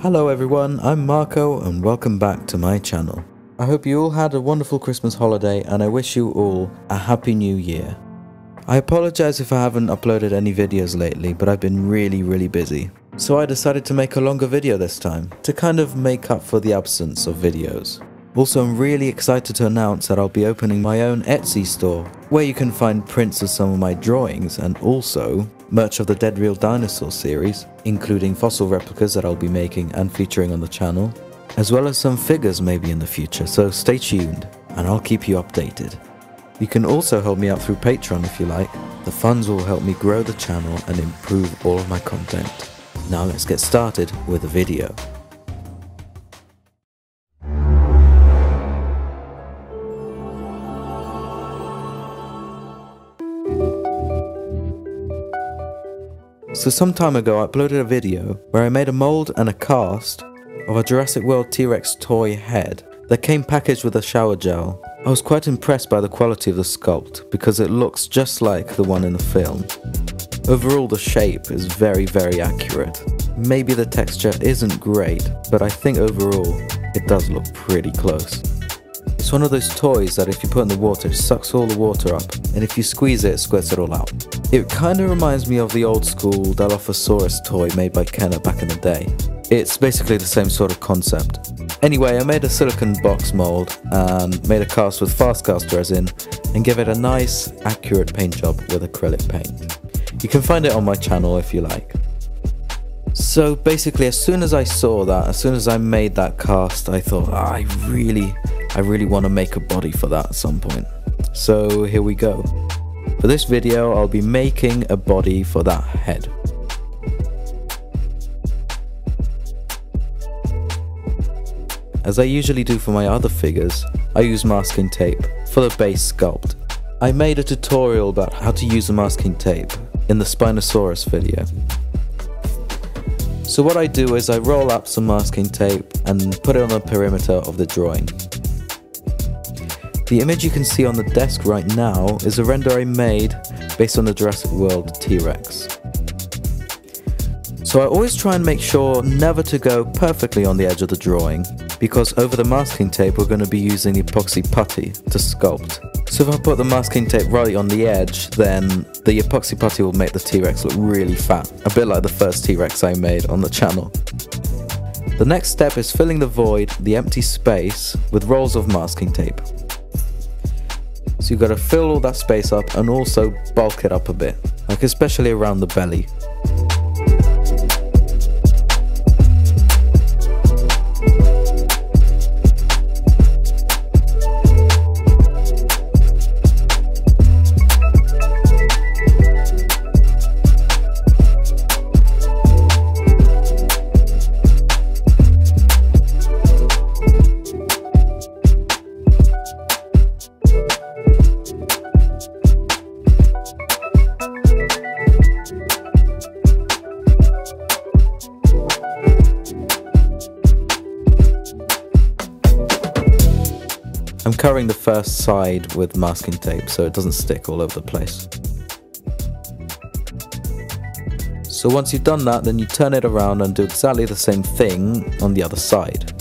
Hello everyone, I'm Marco and welcome back to my channel. I hope you all had a wonderful Christmas holiday and I wish you all a happy new year. I apologize if I haven't uploaded any videos lately, but I've been really busy. So I decided to make a longer video this time, to kind of make up for the absence of videos. Also, I'm really excited to announce that I'll be opening my own Etsy store, where you can find prints of some of my drawings and also merch of the Dead Real Dinosaur series, including fossil replicas that I'll be making and featuring on the channel, as well as some figures maybe in the future, so stay tuned and I'll keep you updated. You can also help me out through Patreon if you like. The funds will help me grow the channel and improve all of my content. Now let's get started with the video. So some time ago I uploaded a video where I made a mold and a cast of a Jurassic World T-Rex toy head that came packaged with a shower gel. I was quite impressed by the quality of the sculpt because it looks just like the one in the film. Overall the shape is very accurate. Maybe the texture isn't great, but I think overall it does look pretty close. It's one of those toys that if you put in the water it sucks all the water up, and if you squeeze it, it squirts it all out. It kind of reminds me of the old school Dilophosaurus toy made by Kenner back in the day. It's basically the same sort of concept. Anyway, I made a silicone box mold and made a cast with fast cast resin and gave it a nice, accurate paint job with acrylic paint. You can find it on my channel if you like. So basically, as soon as I made that cast, I thought, I really want to make a body for that at some point. So here we go. For this video, I'll be making a body for that head. As I usually do for my other figures, I use masking tape for the base sculpt. I made a tutorial about how to use the masking tape in the Spinosaurus video. So what I do is I roll up some masking tape and put it on the perimeter of the drawing. The image you can see on the desk right now is a render I made based on the Jurassic World T-Rex. So I always try and make sure never to go perfectly on the edge of the drawing, because over the masking tape we're going to be using epoxy putty to sculpt. So if I put the masking tape right on the edge, then the epoxy putty will make the T-Rex look really fat, a bit like the first T-Rex I made on the channel. The next step is filling the void, the empty space, with rolls of masking tape. So you've got to fill all that space up and also bulk it up a bit, like especially around the belly. I'm covering the first side with masking tape so it doesn't stick all over the place. So once you've done that, then you turn it around and do exactly the same thing on the other side.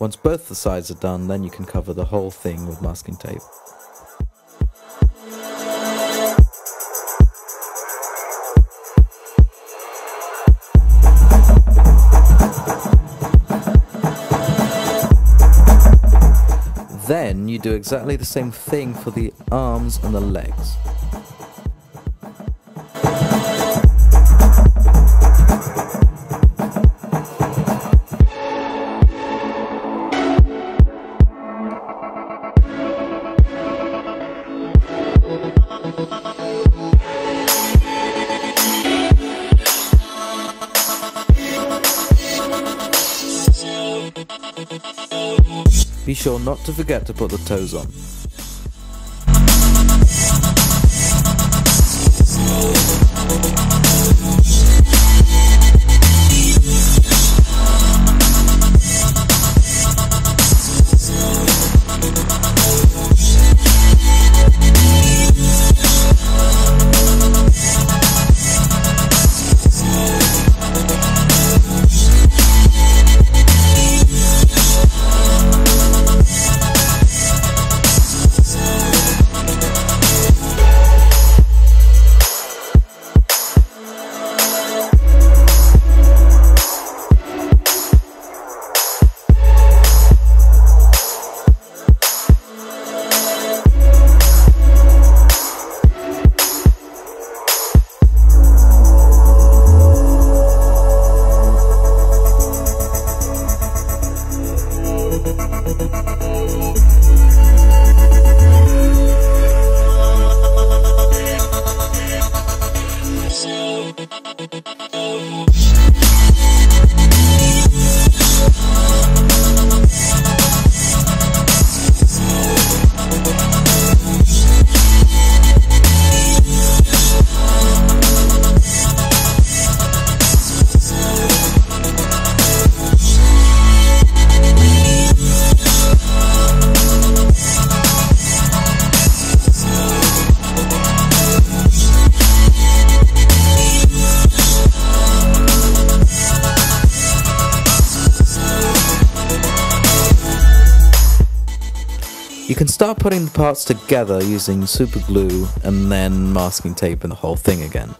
Once both the sides are done, then you can cover the whole thing with masking tape. Then you do exactly the same thing for the arms and the legs. Be sure not to forget to put the toes on. You can start putting the parts together using super glue and then masking tape and the whole thing again.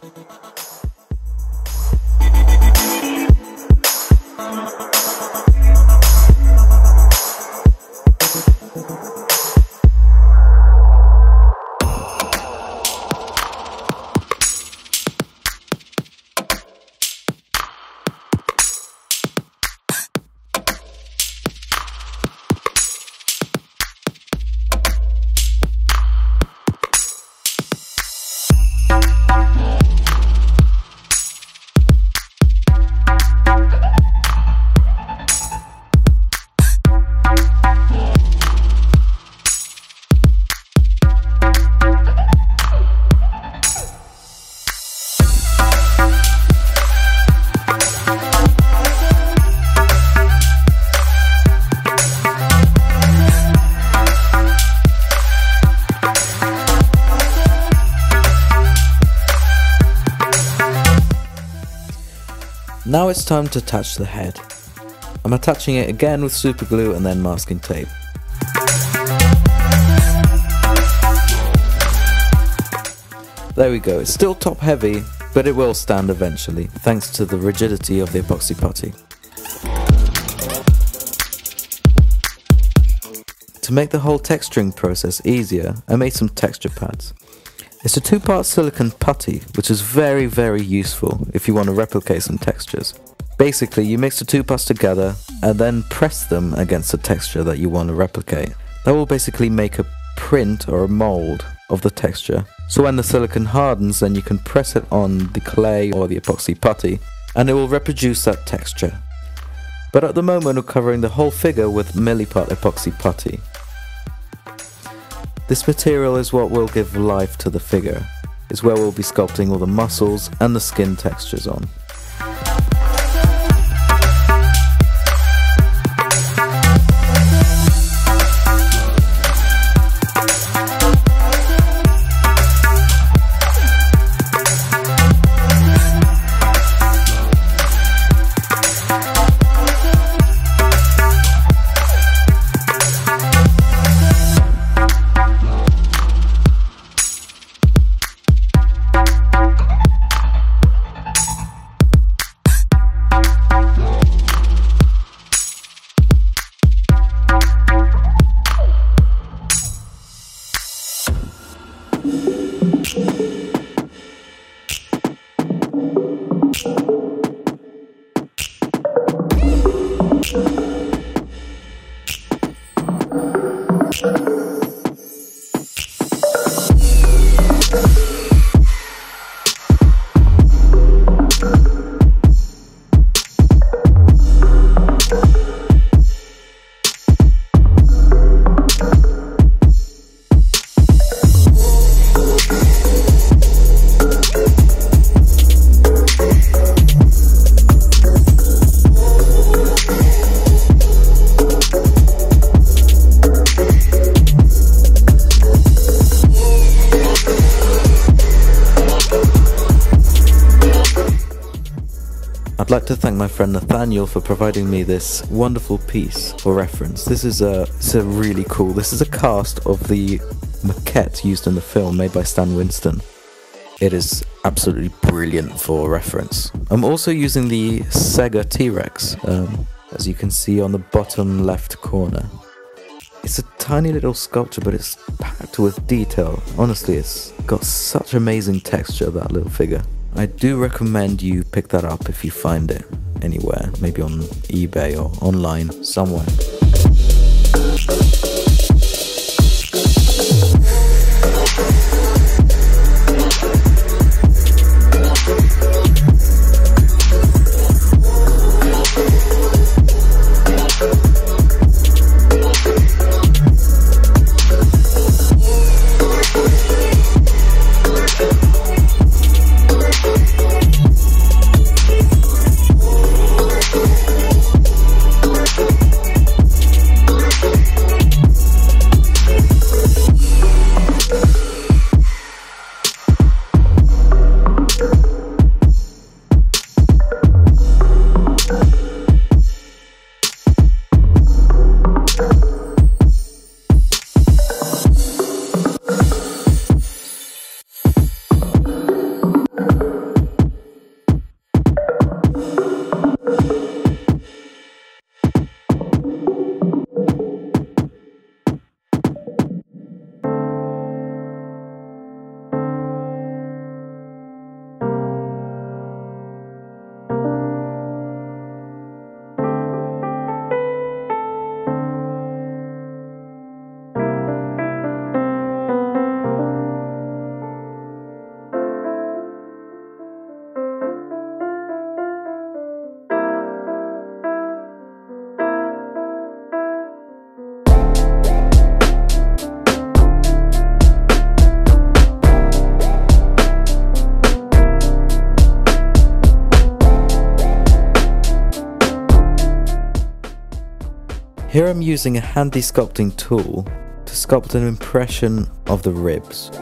Now it's time to attach the head. I'm attaching it again with super glue and then masking tape. There we go, it's still top heavy, but it will stand eventually, thanks to the rigidity of the epoxy putty. To make the whole texturing process easier, I made some texture pads. It's a two-part silicone putty, which is very, very useful if you want to replicate some textures. Basically, you mix the two parts together and then press them against the texture that you want to replicate. That will basically make a print or a mold of the texture. So when the silicone hardens, then you can press it on the clay or the epoxy putty, and it will reproduce that texture. But at the moment, we're covering the whole figure with Milliput epoxy putty. This material is what will give life to the figure. It's where we'll be sculpting all the muscles and the skin textures on. I'd like to thank my friend Nathaniel for providing me this wonderful piece for reference. This is a really cool, this is a cast of the maquette used in the film made by Stan Winston. It is absolutely brilliant for reference. I'm also using the Sega T-Rex, as you can see on the bottom left corner. It's a tiny little sculpture, but it's packed with detail. Honestly, it's got such amazing texture, that little figure. I do recommend you pick that up if you find it anywhere, maybe on eBay or online somewhere. Here I'm using a handy sculpting tool to sculpt an impression of the ribs.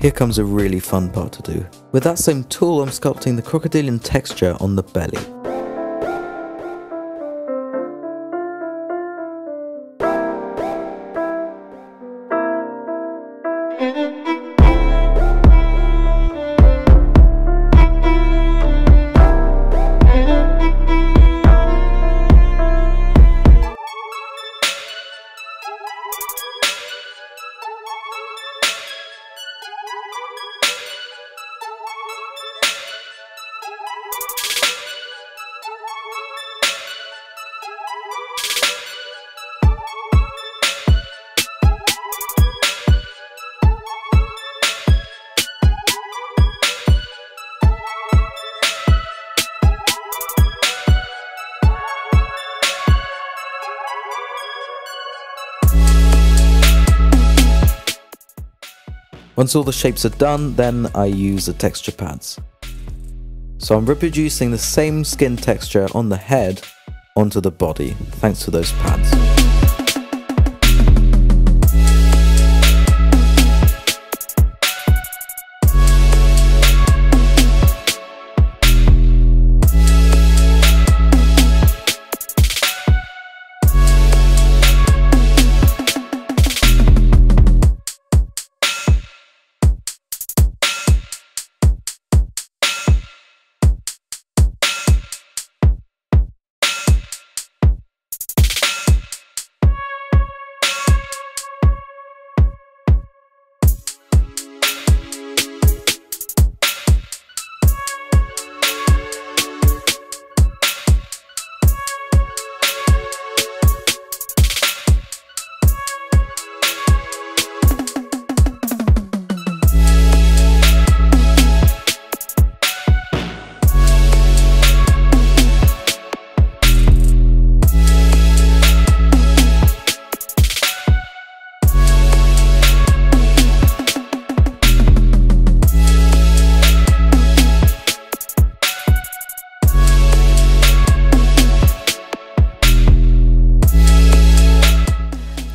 Here comes a really fun part to do. With that same tool, I'm sculpting the crocodilian texture on the belly. Once all the shapes are done, then I use the texture pads. So I'm reproducing the same skin texture on the head onto the body, thanks to those pads.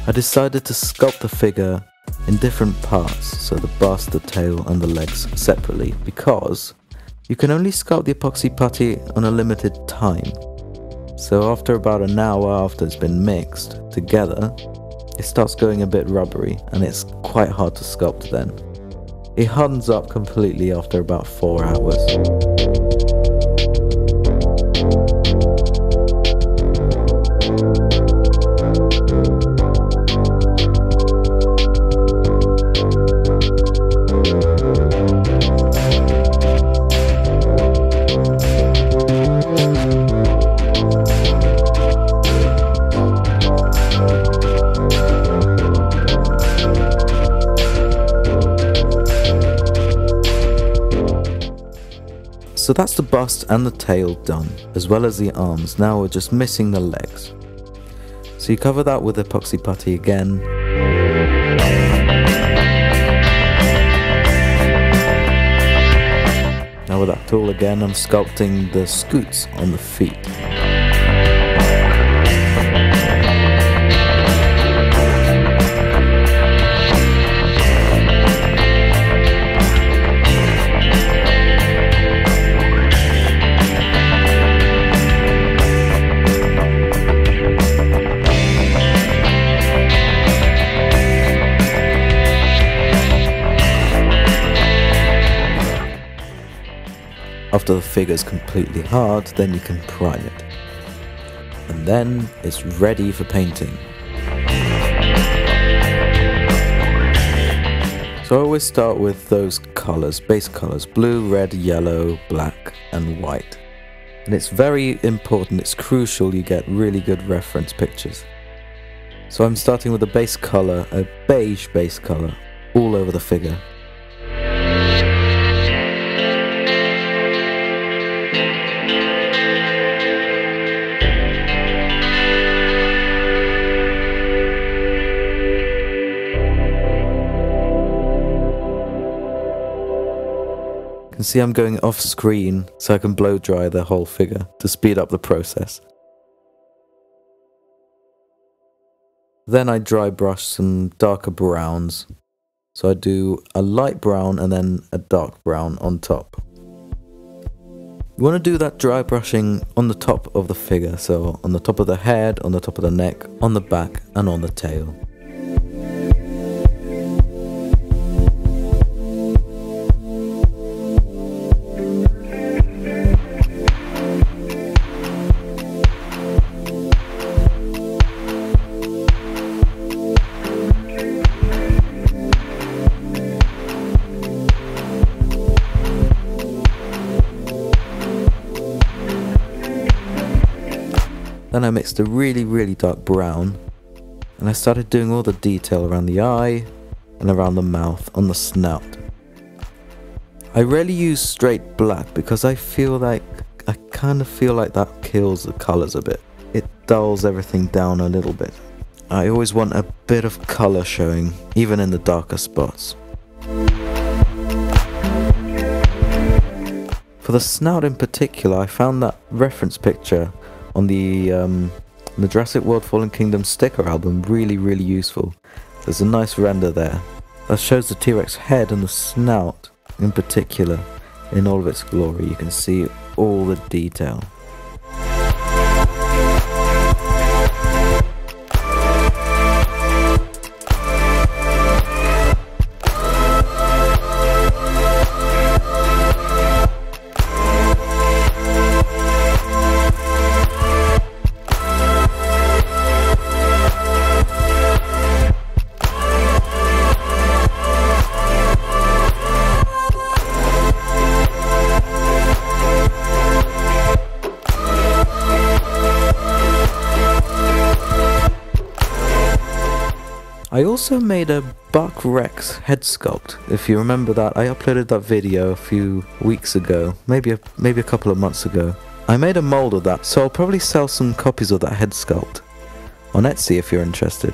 I decided to sculpt the figure in different parts, so the bastard tail and the legs separately, because you can only sculpt the epoxy putty on a limited time. So after about an hour after it's been mixed together, it starts going a bit rubbery and it's quite hard to sculpt then. It hardens up completely after about 4 hours. So that's the bust and the tail done, as well as the arms. Now we're just missing the legs. So you cover that with epoxy putty again. Now with that tool again, I'm sculpting the scoots on the feet. After the figure is completely hard, then you can prime it. And then it's ready for painting. So I always start with those colours, base colours, blue, red, yellow, black and white. And it's very important, it's crucial you get really good reference pictures. So I'm starting with a base colour, a beige base colour, all over the figure. You can see I'm going off screen so I can blow dry the whole figure to speed up the process. Then I dry brush some darker browns. So I do a light brown and then a dark brown on top. You want to do that dry brushing on the top of the figure, so on the top of the head, on the top of the neck, on the back and on the tail. Then I mixed a really dark brown and I started doing all the detail around the eye and around the mouth on the snout. I rarely use straight black because I kind of feel like that kills the colours a bit. It dulls everything down a little bit. I always want a bit of colour showing, even in the darker spots. For the snout in particular, I found that reference picture on the Jurassic World Fallen Kingdom sticker album really useful. There's a nice render there that shows the T-Rex head and the snout in particular in all of its glory. You can see all the detail. I also made a Buck Rex head sculpt. If you remember that, I uploaded that video a few weeks ago, maybe a couple of months ago. I made a mold of that, so I'll probably sell some copies of that head sculpt on Etsy if you're interested.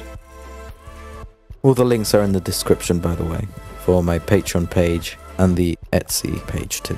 All the links are in the description, by the way, for my Patreon page and the Etsy page too.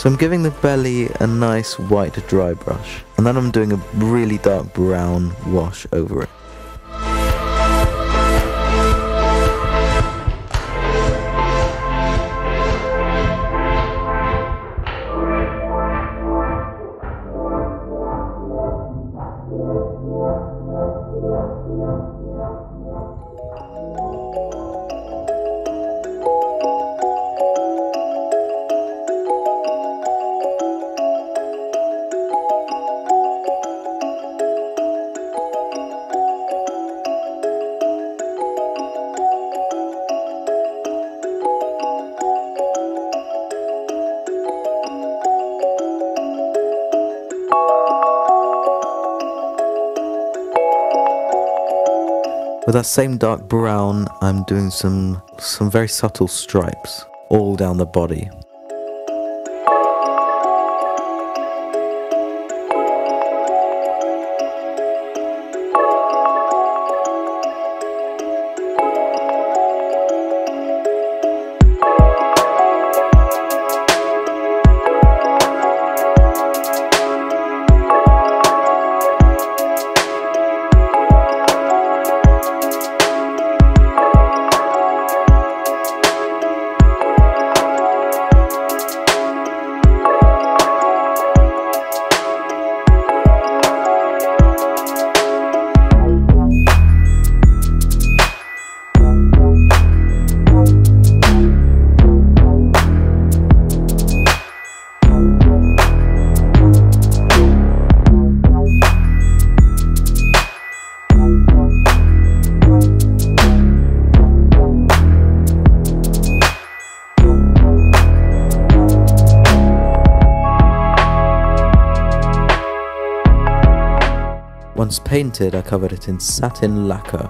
So I'm giving the belly a nice white dry brush, and then I'm doing a really dark brown wash over it. With that same dark brown, I'm doing some very subtle stripes all down the body. Once painted, I covered it in satin lacquer.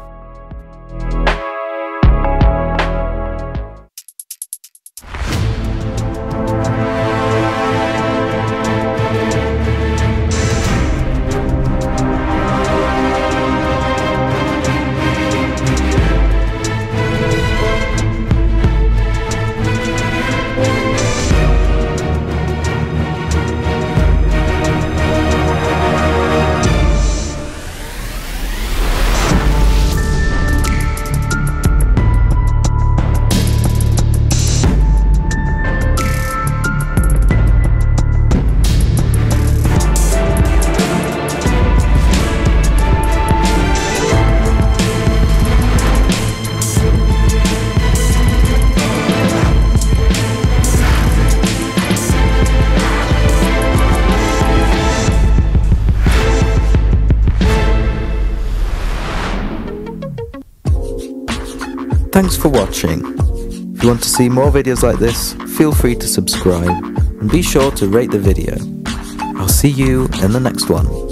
Thanks for watching. If you want to see more videos like this, feel free to subscribe and be sure to rate the video. I'll see you in the next one.